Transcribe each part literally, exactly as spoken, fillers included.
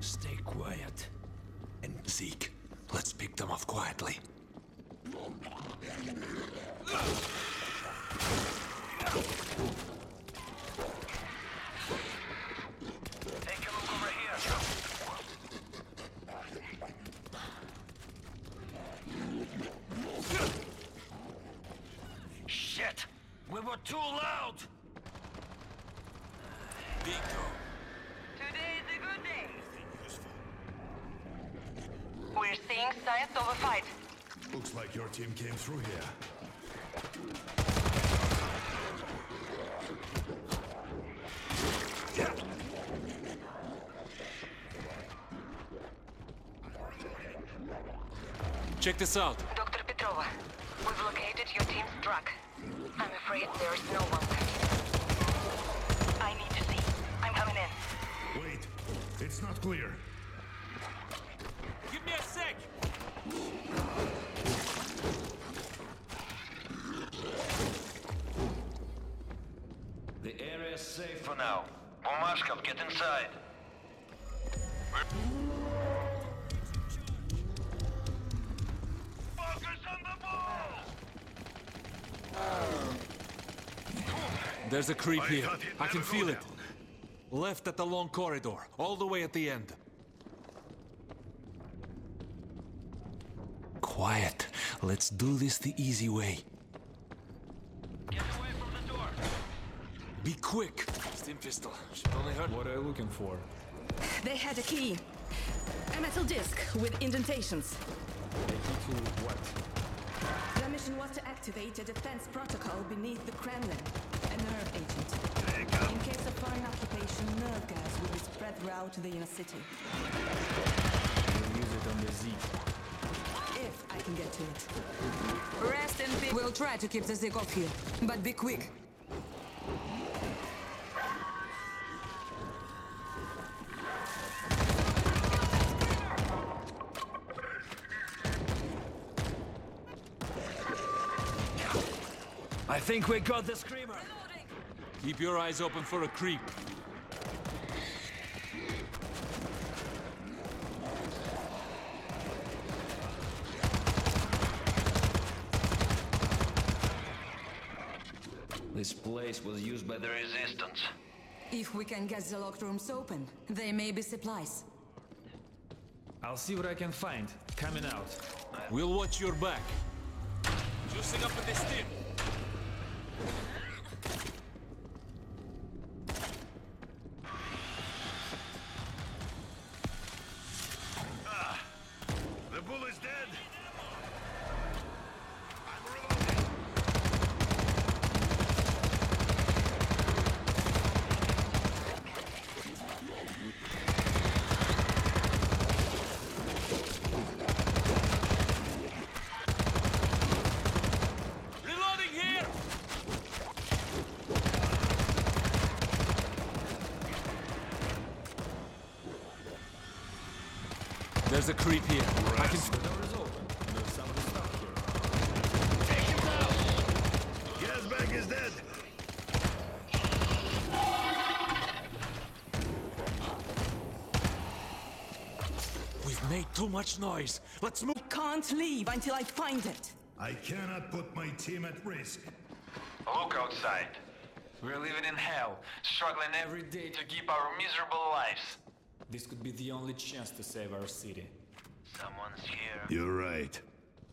Stay quiet. And Zeke, let's pick them off quietly. Too loud! Bingo. Today is a good day. We're seeing signs of a fight. Looks like your team came through here. Yeah. Check this out. Doctor Petrova, we've located your team's truck. I'm afraid there is no one left. I need to see. I'm coming in. Wait. It's not clear. Give me a sec! The area is safe for now. Bumashkov, get inside. There's a creep here. I can feel it. Left at the long corridor, all the way at the end. Quiet. Let's do this the easy way. Get away from the door. Be quick. Steam pistol. Should only hurt. What are you looking for? They had a key. A metal disc with indentations. A key to what? Was to activate a defense protocol beneath the Kremlin, a nerve agent. In case of foreign occupation, nerve gas will be spread throughout the inner city. We'll use it on the Zeke. If I can get to it. Rest in peace. We'll try to keep the Zeke off here, but be quick. I think we got the Screamer! Keep your eyes open for a creep. This place was used by the Resistance. If we can get the locked rooms open, there may be supplies. I'll see what I can find. Coming out. We'll watch your back. Juicing up with this team. There's a creep here. Right. I can see the door is open. There's someone stuck here. Take him down! Gasbag is dead! We've made too much noise. Let's move. I can't leave until I find it. I cannot put my team at risk. Look outside. We're living in hell, struggling every day to keep our miserable lives. This could be the only chance to save our city. Someone's here. You're right.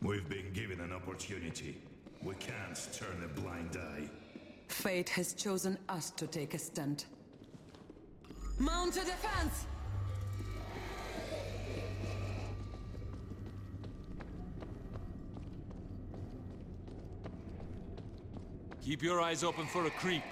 We've been given an opportunity. We can't turn a blind eye. Fate has chosen us to take a stand. Mount a defense! Keep your eyes open for a creep.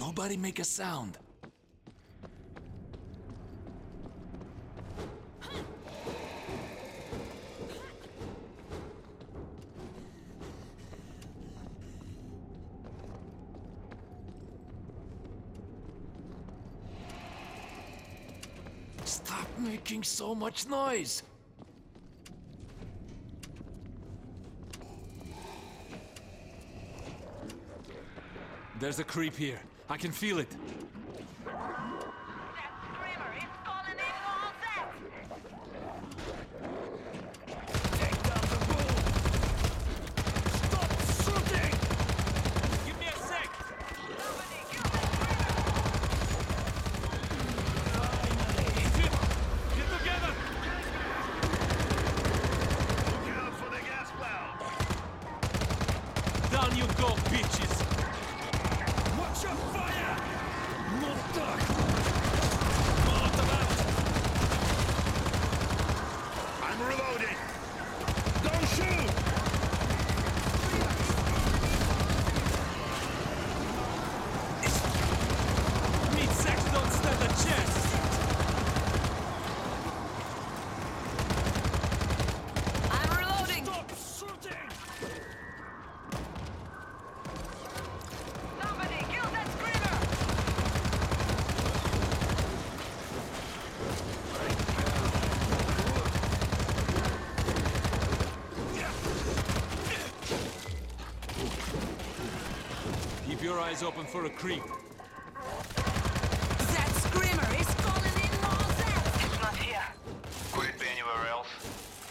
Nobody make a sound. Stop making so much noise! There's a creep here. I can feel it. That Screamer is calling in. Down you go, bitches! Watch your fire! Not dark! Molotov out! I'm reloading! Don't shoot! Meat sacks don't stand a chance! Eyes open for a creep. That Screamer is calling in more Zeds! It's not here. Could it be anywhere else?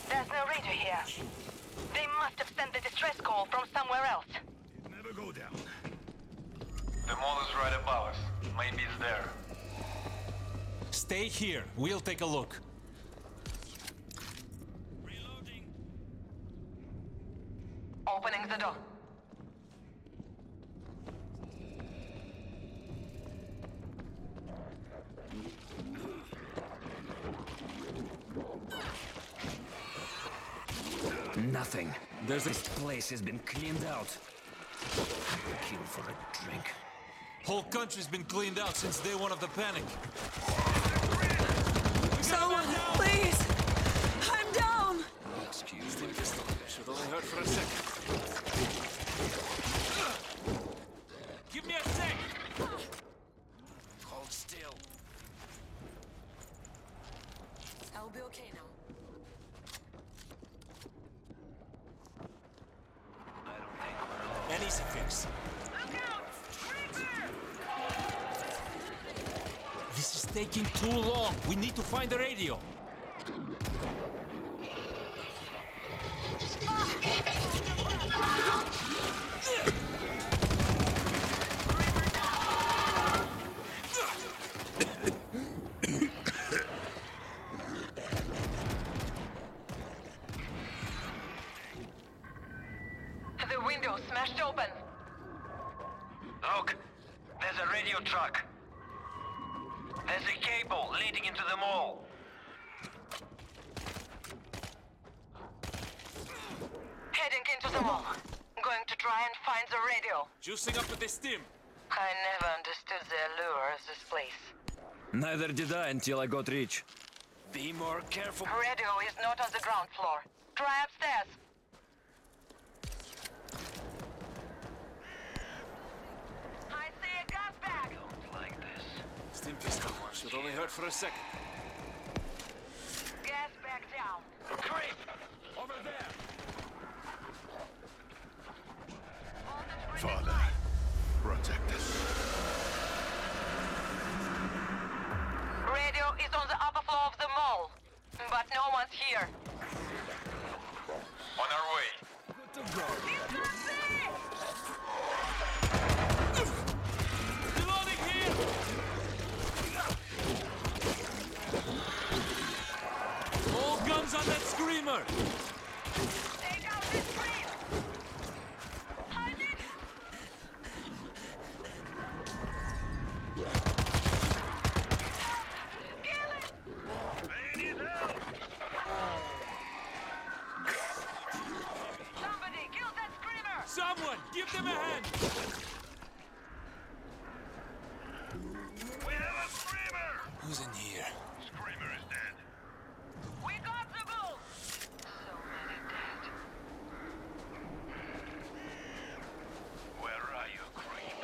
There's no radio here. They must have sent the distress call from somewhere else. It never go down. The mall is right above us. Maybe it's there. Stay here. We'll take a look. Reloading. Opening the door. Nothing. There's this place has been cleaned out. Kill for a drink. Whole country's been cleaned out since day one of the panic. Someone, please! I'm down! Excuse me. Should only hurt for a second. Give me a sec! Hold still. I'll be okay now. An easy fix. Look out! Screamer! This is taking too long. We need to find the radio. Juicing up with this team. I never understood the allure of this place. Neither did I until I got rich. Be more careful. Radio is not on the ground floor. Try upstairs. I see a Gasbag. Don't like this. Steam pistol one should only hurt for a second. Gasbag down. Creep! Over there! Father, protect us. Radio is on the upper floor of the mall, but no one's here. On our way. Reloading here! All guns on that Screamer! Take out this Screamer! Someone, give them a hand! We have a Screamer! Who's in here? Screamer is dead. We got the bull! So many dead. Where are you, Creep?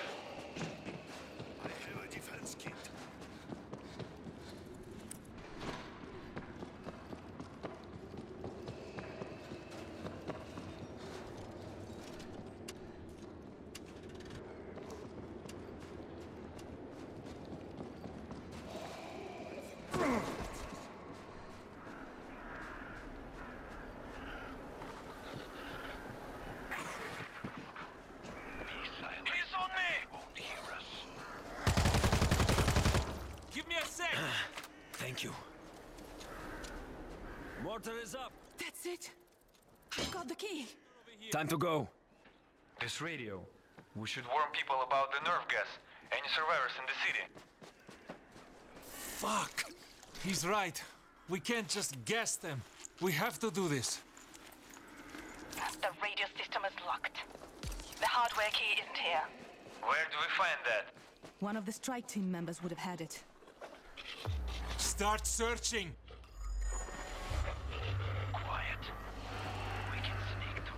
I have a defense kit. Mortar is up. That's it. I've got the key. Time to go. This radio. We should warn people about the nerve gas. Any survivors in the city? Fuck! He's right. We can't just guess them. We have to do this. The radio system is locked. The hardware key isn't here. Where do we find that? One of the strike team members would have had it. Start searching! Quiet. We can sneak through.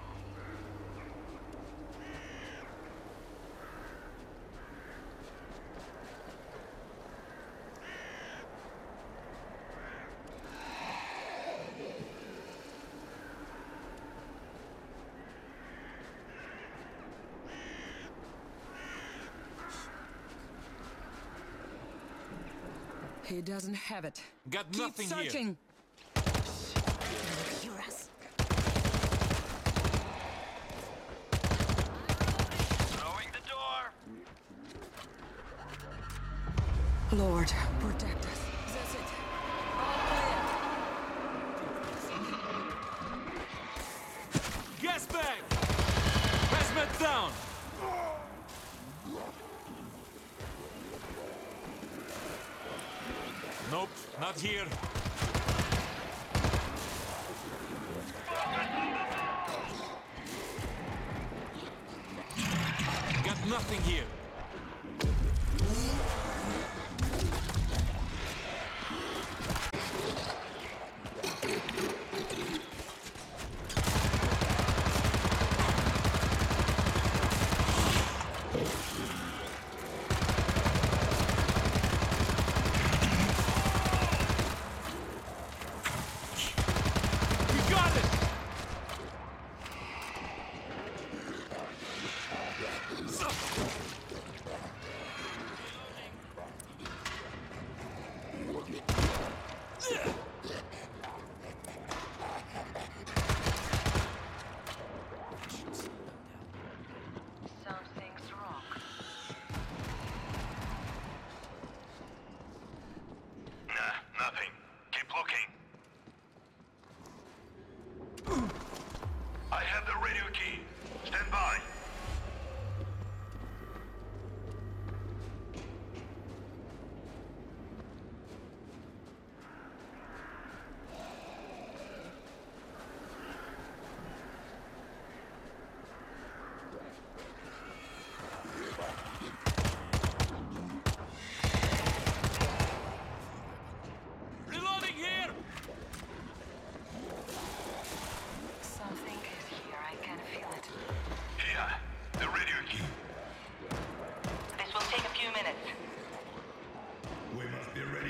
He doesn't have it. Got Keep nothing searching. Here. Lord, protect us. That's it. All clear. Gasbag! Hazmat down! Nope, not here. Got nothing here.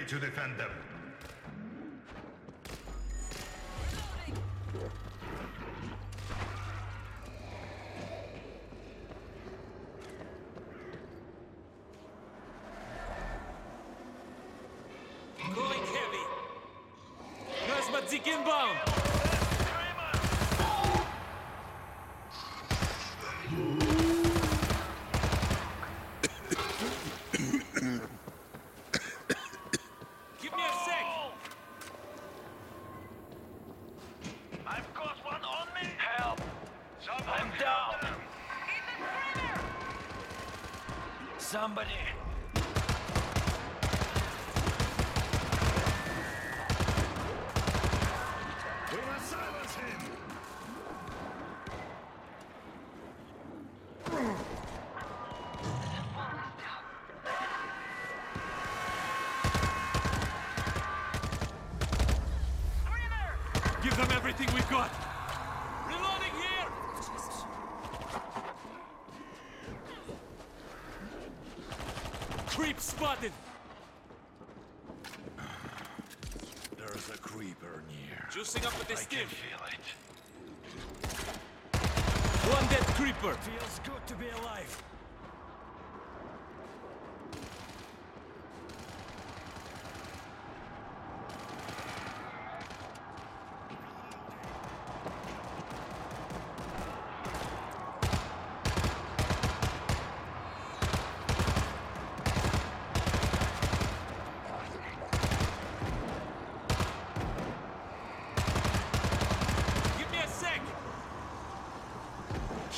To defend them. Going heavy. Gasbag inbound. Somebody! We must silence him! Screamer! Give them everything we've got! Reloading here! Creep spotted! There's a creeper near. Juicing up with this stiff. I can feel it. One dead creeper. Feels good to be alive.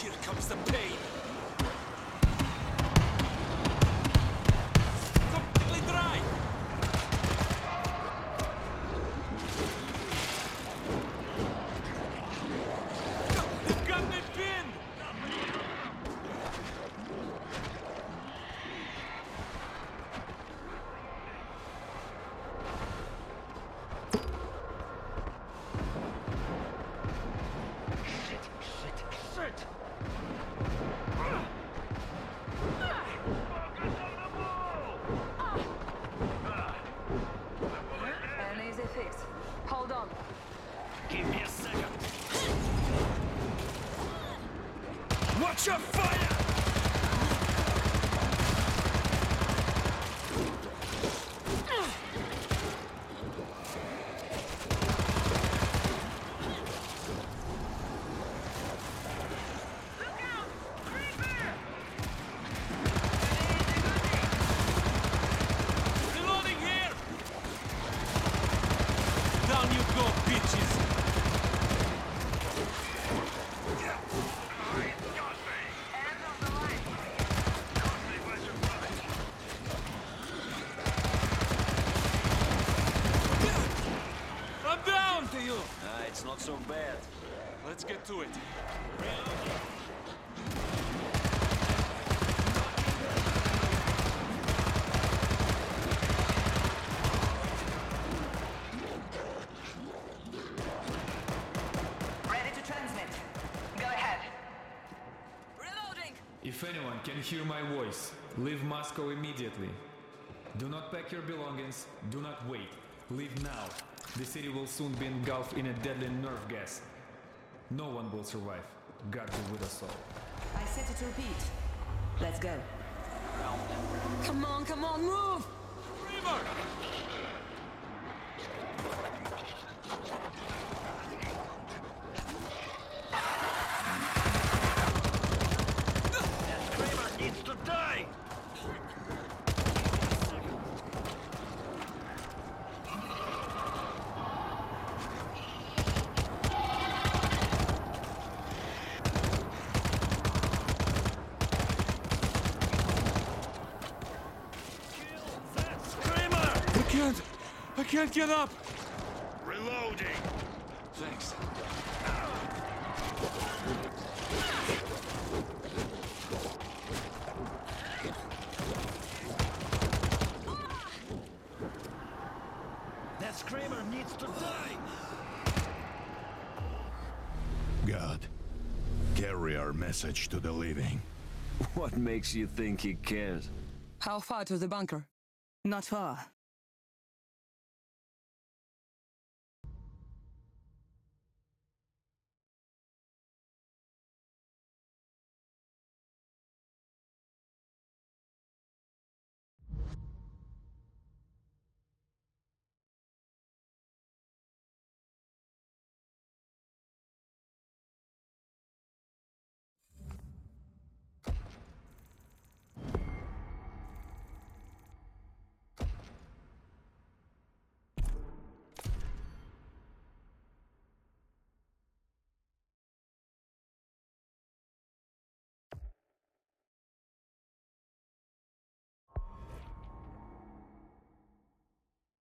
Here comes the pain! Watch your fire! To it. Ready to transmit. Go ahead. Reloading! If anyone can hear my voice, leave Moscow immediately. Do not pack your belongings, do not wait. Leave now. The city will soon be engulfed in a deadly nerve gas. No one will survive. God be with us all. I said it to repeat. Let's go. Come on, come on, move! Screamer! That Screamer needs to die! I can't get up! Reloading! Thanks. That Screamer needs to die! God, carry our message to the living. What makes you think he cares? How far to the bunker? Not far.